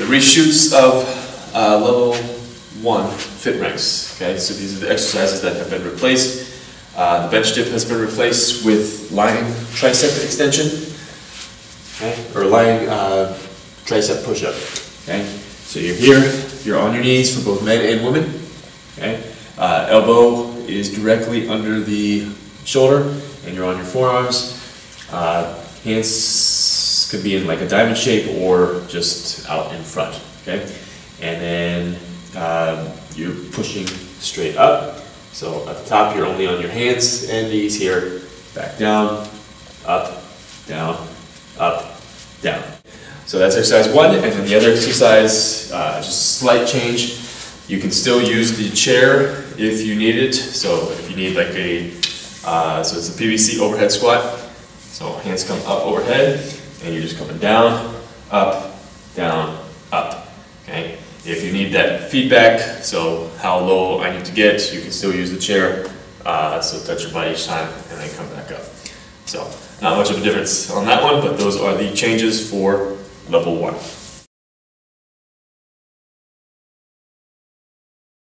The reshoots of level 1 FitRanX. Okay, so these are the exercises that have been replaced. The bench dip has been replaced with lying tricep extension, okay, or lying tricep push-up. Okay, so you're here, you're on your knees for both men and women. Okay, elbow is directly under the shoulder, and you're on your forearms. Hands could be in like a diamond shape or just out in front. Okay, and then you're pushing straight up. So at the top, you're only on your hands and knees here. Back down, up, down, up, down. So that's exercise one, and then the other exercise, just slight change. You can still use the chair if you need it. So if you need like a, so it's a PVC overhead squat. So hands come up overhead, and you're just coming down, up, down, up. Okay. If you need that feedback, so how low I need to get, you can still use the chair. So touch your body each time, and then come back up. So not much of a difference on that one, but those are the changes for level 1.